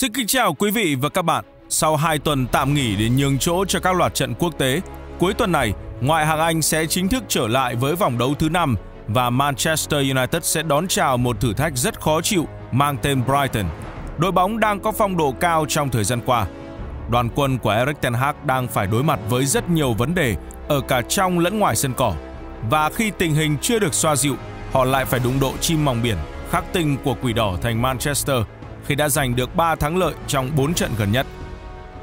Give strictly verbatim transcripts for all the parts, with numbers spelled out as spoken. Xin kính chào quý vị và các bạn. Sau hai tuần tạm nghỉ để nhường chỗ cho các loạt trận quốc tế, cuối tuần này, Ngoại hạng Anh sẽ chính thức trở lại với vòng đấu thứ năm và Manchester United sẽ đón chào một thử thách rất khó chịu mang tên Brighton. Đội bóng đang có phong độ cao trong thời gian qua. Đoàn quân của Erik Ten Hag đang phải đối mặt với rất nhiều vấn đề ở cả trong lẫn ngoài sân cỏ. Và khi tình hình chưa được xoa dịu, họ lại phải đụng độ chim mòng biển, khắc tinh của Quỷ Đỏ thành Manchester khi đã giành được ba thắng lợi trong bốn trận gần nhất.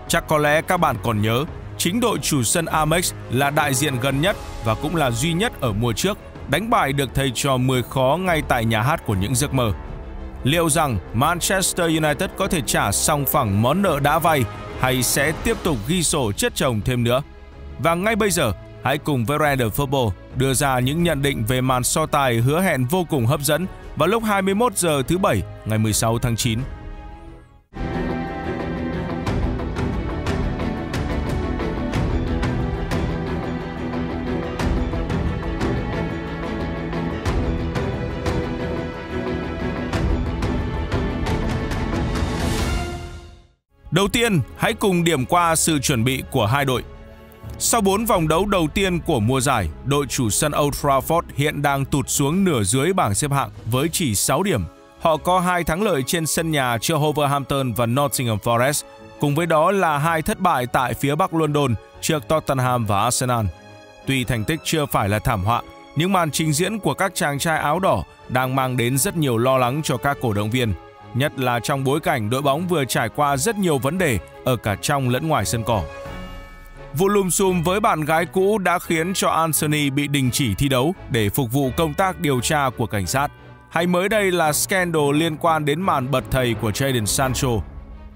Chắc có lẽ các bạn còn nhớ, chính đội chủ sân Amex là đại diện gần nhất và cũng là duy nhất ở mùa trước đánh bại được thầy trò mười khó ngay tại nhà hát của những giấc mơ. Liệu rằng Manchester United có thể trả song phẳng món nợ đã vay hay sẽ tiếp tục ghi sổ chết chồng thêm nữa? Và ngay bây giờ, hãy cùng với Random Football đưa ra những nhận định về màn so tài hứa hẹn vô cùng hấp dẫn vào lúc hai mươi mốt giờ thứ Bảy ngày mười sáu tháng chín. Đầu tiên, hãy cùng điểm qua sự chuẩn bị của hai đội. Sau bốn vòng đấu đầu tiên của mùa giải, đội chủ sân Old Trafford hiện đang tụt xuống nửa dưới bảng xếp hạng với chỉ sáu điểm. Họ có hai thắng lợi trên sân nhà trước Wolverhampton và Nottingham Forest, cùng với đó là hai thất bại tại phía Bắc London trước Tottenham và Arsenal. Tuy thành tích chưa phải là thảm họa, nhưng màn trình diễn của các chàng trai áo đỏ đang mang đến rất nhiều lo lắng cho các cổ động viên, nhất là trong bối cảnh đội bóng vừa trải qua rất nhiều vấn đề ở cả trong lẫn ngoài sân cỏ. Vụ lùm xùm với bạn gái cũ đã khiến cho Antony bị đình chỉ thi đấu để phục vụ công tác điều tra của cảnh sát. Hay mới đây là scandal liên quan đến màn bật thầy của Jadon Sancho.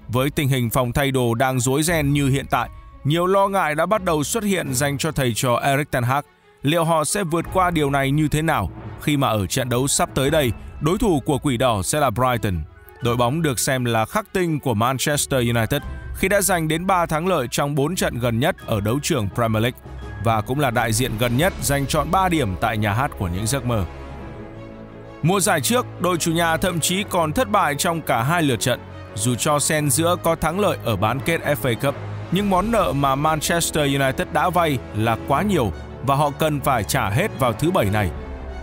Với tình hình phòng thay đồ đang rối ren như hiện tại, nhiều lo ngại đã bắt đầu xuất hiện dành cho thầy trò Erik Ten Hag. Liệu họ sẽ vượt qua điều này như thế nào khi mà ở trận đấu sắp tới đây, đối thủ của Quỷ Đỏ sẽ là Brighton. Đội bóng được xem là khắc tinh của Manchester United khi đã giành đến ba thắng lợi trong bốn trận gần nhất ở đấu trường Premier League và cũng là đại diện gần nhất giành trọn ba điểm tại nhà hát của những giấc mơ. Mùa giải trước, đội chủ nhà thậm chí còn thất bại trong cả hai lượt trận. Dù cho xen giữa có thắng lợi ở bán kết ép a Cup, nhưng món nợ mà Manchester United đã vay là quá nhiều và họ cần phải trả hết vào thứ Bảy này.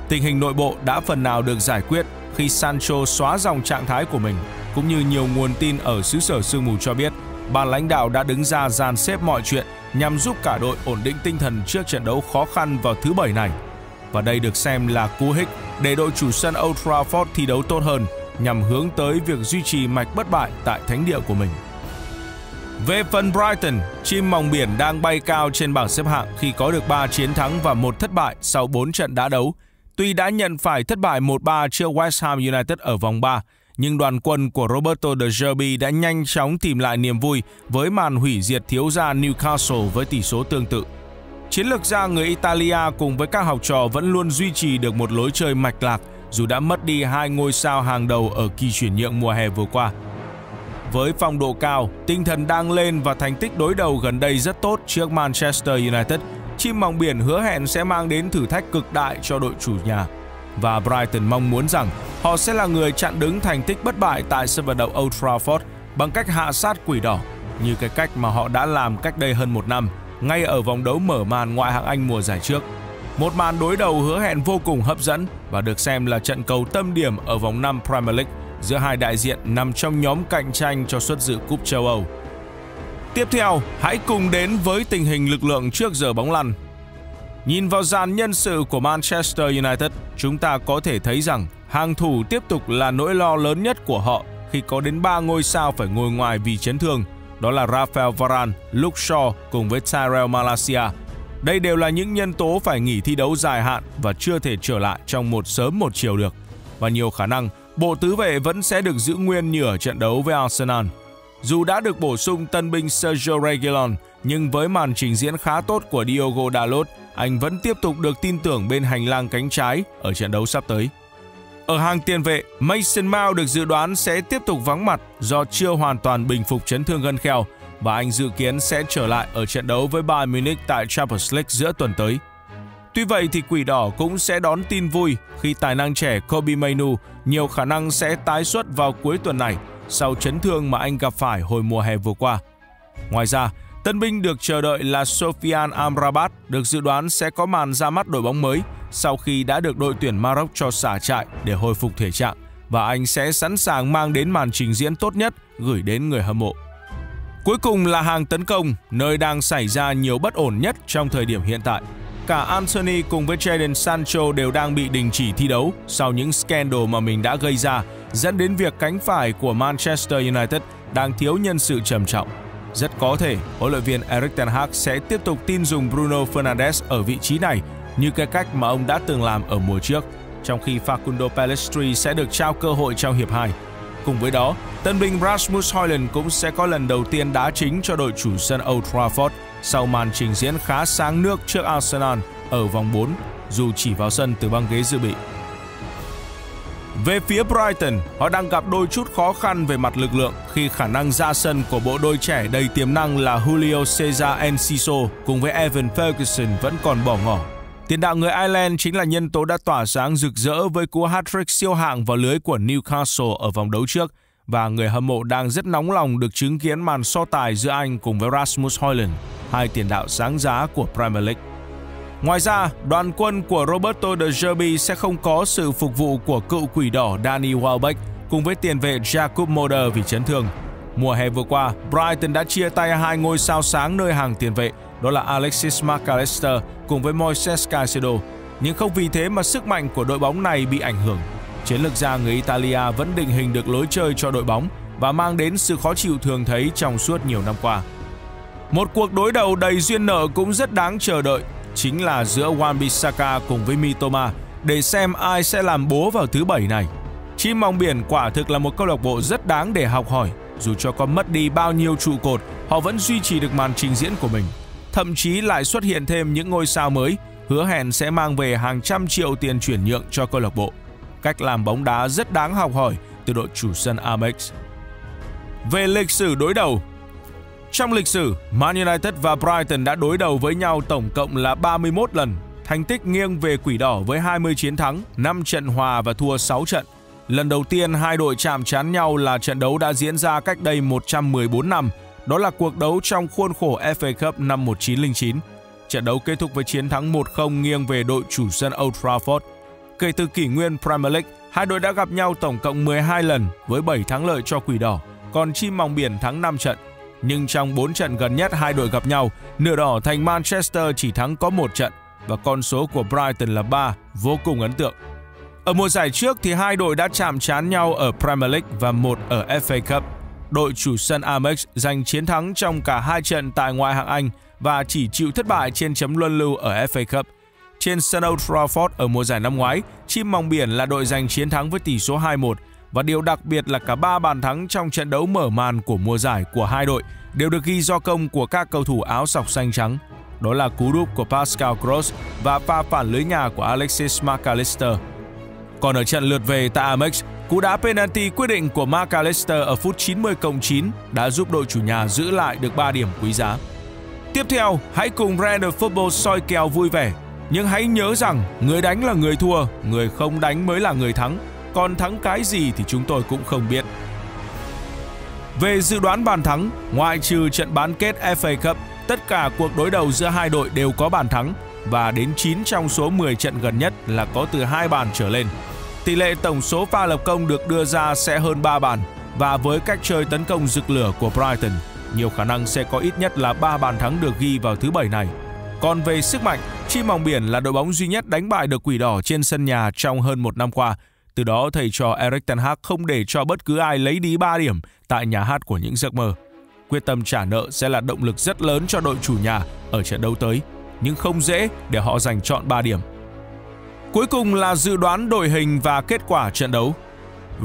Tình hình nội bộ đã phần nào được giải quyết khi Sancho xóa dòng trạng thái của mình, cũng như nhiều nguồn tin ở xứ sở sương mù cho biết, ban lãnh đạo đã đứng ra dàn xếp mọi chuyện nhằm giúp cả đội ổn định tinh thần trước trận đấu khó khăn vào thứ Bảy này. Và đây được xem là cú hích để đội chủ sân Old Trafford thi đấu tốt hơn nhằm hướng tới việc duy trì mạch bất bại tại thánh địa của mình. Về phần Brighton, chim mòng biển đang bay cao trên bảng xếp hạng khi có được ba chiến thắng và một thất bại sau bốn trận đã đấu. Tuy đã nhận phải thất bại một ba trước West Ham United ở vòng ba, nhưng đoàn quân của Roberto De Zerbi đã nhanh chóng tìm lại niềm vui với màn hủy diệt thiếu gia Newcastle với tỷ số tương tự. Chiến lược gia người Italia cùng với các học trò vẫn luôn duy trì được một lối chơi mạch lạc dù đã mất đi hai ngôi sao hàng đầu ở kỳ chuyển nhượng mùa hè vừa qua. Với phong độ cao, tinh thần đang lên và thành tích đối đầu gần đây rất tốt trước Manchester United, chim mòng biển hứa hẹn sẽ mang đến thử thách cực đại cho đội chủ nhà. Và Brighton mong muốn rằng họ sẽ là người chặn đứng thành tích bất bại tại sân vận động Old Trafford bằng cách hạ sát Quỷ Đỏ, như cái cách mà họ đã làm cách đây hơn một năm, ngay ở vòng đấu mở màn Ngoại hạng Anh mùa giải trước. Một màn đối đầu hứa hẹn vô cùng hấp dẫn và được xem là trận cầu tâm điểm ở vòng năm Premier League giữa hai đại diện nằm trong nhóm cạnh tranh cho suất dự Cúp châu Âu. Tiếp theo, hãy cùng đến với tình hình lực lượng trước giờ bóng lăn. Nhìn vào dàn nhân sự của Manchester United, chúng ta có thể thấy rằng hàng thủ tiếp tục là nỗi lo lớn nhất của họ khi có đến ba ngôi sao phải ngồi ngoài vì chấn thương, đó là Raphael Varane, Luke Shaw cùng với Tyrell Malacia. Đây đều là những nhân tố phải nghỉ thi đấu dài hạn và chưa thể trở lại trong một sớm một chiều được. Và nhiều khả năng, bộ tứ vệ vẫn sẽ được giữ nguyên như ở trận đấu với Arsenal. Dù đã được bổ sung tân binh Sergio Reguilon, nhưng với màn trình diễn khá tốt của Diogo Dalot, anh vẫn tiếp tục được tin tưởng bên hành lang cánh trái ở trận đấu sắp tới. Ở hàng tiền vệ, Mason Mount được dự đoán sẽ tiếp tục vắng mặt do chưa hoàn toàn bình phục chấn thương gân kheo và anh dự kiến sẽ trở lại ở trận đấu với Bayern Munich tại Champions League giữa tuần tới. Tuy vậy thì Quỷ Đỏ cũng sẽ đón tin vui khi tài năng trẻ Kobbie Mainoo nhiều khả năng sẽ tái xuất vào cuối tuần này sau chấn thương mà anh gặp phải hồi mùa hè vừa qua. Ngoài ra, tân binh được chờ đợi là Sofian Amrabat được dự đoán sẽ có màn ra mắt đội bóng mới sau khi đã được đội tuyển Maroc cho xả trại để hồi phục thể trạng, và anh sẽ sẵn sàng mang đến màn trình diễn tốt nhất gửi đến người hâm mộ. Cuối cùng là hàng tấn công, nơi đang xảy ra nhiều bất ổn nhất trong thời điểm hiện tại. Cả Antony cùng với Jadon Sancho đều đang bị đình chỉ thi đấu sau những scandal mà mình đã gây ra, dẫn đến việc cánh phải của Manchester United đang thiếu nhân sự trầm trọng. Rất có thể, huấn luyện viên Erik Ten Hag sẽ tiếp tục tin dùng Bruno Fernandes ở vị trí này như cái cách mà ông đã từng làm ở mùa trước, trong khi Facundo Pelistri sẽ được trao cơ hội trong hiệp hai. Cùng với đó, tân binh Rasmus Højlund cũng sẽ có lần đầu tiên đá chính cho đội chủ sân Old Trafford sau màn trình diễn khá sáng nước trước Arsenal ở vòng bốn, dù chỉ vào sân từ băng ghế dự bị. Về phía Brighton, họ đang gặp đôi chút khó khăn về mặt lực lượng khi khả năng ra sân của bộ đôi trẻ đầy tiềm năng là Julio César Enciso cùng với Evan Ferguson vẫn còn bỏ ngỏ. Tiền đạo người Ireland chính là nhân tố đã tỏa sáng rực rỡ với cú hat-trick siêu hạng vào lưới của Newcastle ở vòng đấu trước, và người hâm mộ đang rất nóng lòng được chứng kiến màn so tài giữa anh cùng với Rasmus Højlund, hai tiền đạo sáng giá của Premier League. Ngoài ra, đoàn quân của Roberto De Zerbi sẽ không có sự phục vụ của cựu quỷ đỏ Danny Welbeck cùng với tiền vệ Jakub Mulder vì chấn thương. Mùa hè vừa qua, Brighton đã chia tay hai ngôi sao sáng nơi hàng tiền vệ, đó là Alexis Mac Allister cùng với Moises Caicedo, nhưng không vì thế mà sức mạnh của đội bóng này bị ảnh hưởng. Chiến lược gia người Italia vẫn định hình được lối chơi cho đội bóng và mang đến sự khó chịu thường thấy trong suốt nhiều năm qua. Một cuộc đối đầu đầy duyên nợ cũng rất đáng chờ đợi, chính là giữa Wan-Bissaka cùng với Mitoma, để xem ai sẽ làm bố vào thứ bảy này. Chim Mòng Biển quả thực là một câu lạc bộ rất đáng để học hỏi, dù cho có mất đi bao nhiêu trụ cột, họ vẫn duy trì được màn trình diễn của mình. Thậm chí lại xuất hiện thêm những ngôi sao mới, hứa hẹn sẽ mang về hàng trăm triệu tiền chuyển nhượng cho câu lạc bộ. Cách làm bóng đá rất đáng học hỏi từ đội chủ sân Amex. Về lịch sử đối đầu, trong lịch sử, Man United và Brighton đã đối đầu với nhau tổng cộng là ba mươi mốt lần, thành tích nghiêng về quỷ đỏ với hai mươi chiến thắng, năm trận hòa và thua sáu trận. Lần đầu tiên hai đội chạm trán nhau là trận đấu đã diễn ra cách đây một trăm mười bốn năm, đó là cuộc đấu trong khuôn khổ ép a Cup năm một nghìn chín trăm linh chín. Trận đấu kết thúc với chiến thắng một không nghiêng về đội chủ sân Old Trafford. Kể từ kỷ nguyên Premier League, hai đội đã gặp nhau tổng cộng mười hai lần với bảy thắng lợi cho Quỷ Đỏ, còn Chim Mòng Biển thắng năm trận. Nhưng trong bốn trận gần nhất hai đội gặp nhau, nửa đỏ thành Manchester chỉ thắng có một trận và con số của Brighton là ba, vô cùng ấn tượng. Ở mùa giải trước thì hai đội đã chạm trán nhau ở Premier League và một ở ép a Cup. Đội chủ sân Amex giành chiến thắng trong cả hai trận tại Ngoại hạng Anh và chỉ chịu thất bại trên chấm luân lưu ở ép a Cup. Trên sân Old Trafford ở mùa giải năm ngoái, Chim Mòng Biển là đội giành chiến thắng với tỷ số hai một, và điều đặc biệt là cả ba bàn thắng trong trận đấu mở màn của mùa giải của hai đội đều được ghi do công của các cầu thủ áo sọc xanh trắng. Đó là cú đúp của Pascal Gross và pha phản lưới nhà của Alexis Mac Allister. Còn ở trận lượt về tại Amex, cú đá penalty quyết định của Mac Allister ở phút chín mươi cộng chín đã giúp đội chủ nhà giữ lại được ba điểm quý giá. Tiếp theo, hãy cùng Random Football soi kèo vui vẻ. Nhưng hãy nhớ rằng, người đánh là người thua, người không đánh mới là người thắng. Còn thắng cái gì thì chúng tôi cũng không biết. Về dự đoán bàn thắng, ngoại trừ trận bán kết ép a Cup, tất cả cuộc đối đầu giữa hai đội đều có bàn thắng, và đến chín trong số mười trận gần nhất là có từ hai bàn trở lên. Tỷ lệ tổng số pha lập công được đưa ra sẽ hơn ba bàn, và với cách chơi tấn công rực lửa của Brighton, nhiều khả năng sẽ có ít nhất là ba bàn thắng được ghi vào thứ bảy này. Còn về sức mạnh, Chim Mòng Biển là đội bóng duy nhất đánh bại được Quỷ Đỏ trên sân nhà trong hơn một năm qua. Từ đó, thầy trò Erik Ten Hag không để cho bất cứ ai lấy đi ba điểm tại nhà hát của những giấc mơ. Quyết tâm trả nợ sẽ là động lực rất lớn cho đội chủ nhà ở trận đấu tới, nhưng không dễ để họ giành trọn ba điểm. Cuối cùng là dự đoán đội hình và kết quả trận đấu.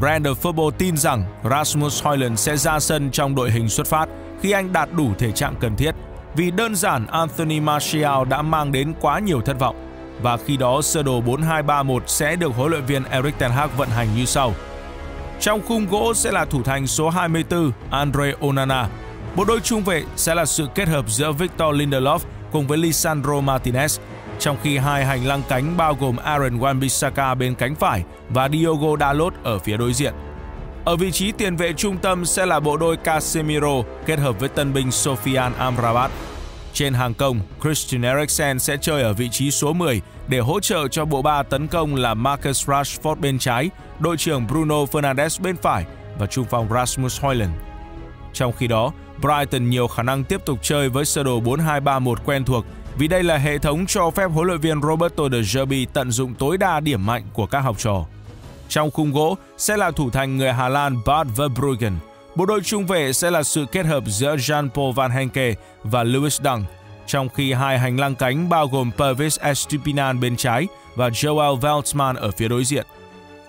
Random Football tin rằng Rasmus Højlund sẽ ra sân trong đội hình xuất phát khi anh đạt đủ thể trạng cần thiết, vì đơn giản Anthony Martial đã mang đến quá nhiều thất vọng. Và khi đó sơ đồ bốn hai ba một sẽ được huấn luyện viên Erik Ten Hag vận hành như sau. Trong khung gỗ sẽ là thủ thành số hai mươi tư Andre Onana. Bộ đôi trung vệ sẽ là sự kết hợp giữa Victor Lindelof cùng với Lisandro Martinez, trong khi hai hành lang cánh bao gồm Aaron Wan-Bissaka bên cánh phải và Diogo Dalot ở phía đối diện. Ở vị trí tiền vệ trung tâm sẽ là bộ đôi Casemiro kết hợp với tân binh Sofian Amrabat. Trên hàng công, Christian Eriksen sẽ chơi ở vị trí số mười để hỗ trợ cho bộ ba tấn công là Marcus Rashford bên trái, đội trưởng Bruno Fernandes bên phải và trung phong Rasmus Højlund. Trong khi đó, Brighton nhiều khả năng tiếp tục chơi với sơ đồ bốn hai ba một quen thuộc vì đây là hệ thống cho phép huấn luyện viên Roberto De Zerbi tận dụng tối đa điểm mạnh của các học trò. Trong khung gỗ sẽ là thủ thành người Hà Lan Bart Verbruggen. Bộ đôi trung vệ sẽ là sự kết hợp giữa Jan-Paul Van Henke và Louis Dunk, trong khi hai hành lang cánh bao gồm Pervis Estupiñán bên trái và Joel Veltman ở phía đối diện.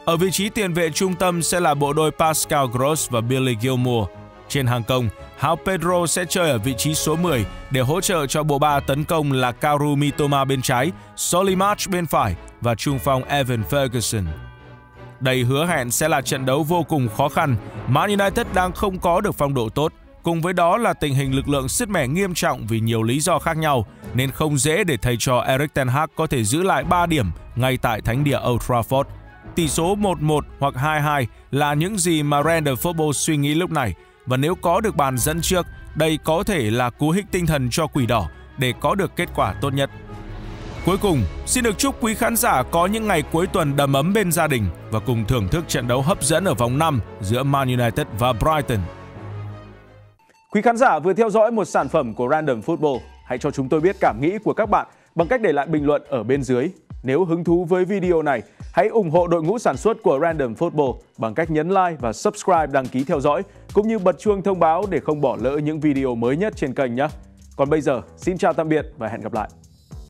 Ở vị trí tiền vệ trung tâm sẽ là bộ đôi Pascal Gross và Billy Gilmour. Trên hàng công, João Pedro sẽ chơi ở vị trí số mười để hỗ trợ cho bộ ba tấn công là Karu Mitoma bên trái, Solimac bên phải và trung phong Evan Ferguson. Đây hứa hẹn sẽ là trận đấu vô cùng khó khăn. Man United đang không có được phong độ tốt, cùng với đó là tình hình lực lượng sứt mẻ nghiêm trọng vì nhiều lý do khác nhau, nên không dễ để thầy trò Erik Ten Hag có thể giữ lại ba điểm ngay tại thánh địa Old Trafford. Tỷ số một một hoặc hai hai là những gì mà Random Football suy nghĩ lúc này, và nếu có được bàn dẫn trước, đây có thể là cú hích tinh thần cho Quỷ Đỏ để có được kết quả tốt nhất. Cuối cùng, xin được chúc quý khán giả có những ngày cuối tuần đầm ấm bên gia đình và cùng thưởng thức trận đấu hấp dẫn ở vòng năm giữa Man United và Brighton. Quý khán giả vừa theo dõi một sản phẩm của Random Football. Hãy cho chúng tôi biết cảm nghĩ của các bạn bằng cách để lại bình luận ở bên dưới. Nếu hứng thú với video này, hãy ủng hộ đội ngũ sản xuất của Random Football bằng cách nhấn like và subscribe đăng ký theo dõi, cũng như bật chuông thông báo để không bỏ lỡ những video mới nhất trên kênh nhé. Còn bây giờ, xin chào tạm biệt và hẹn gặp lại!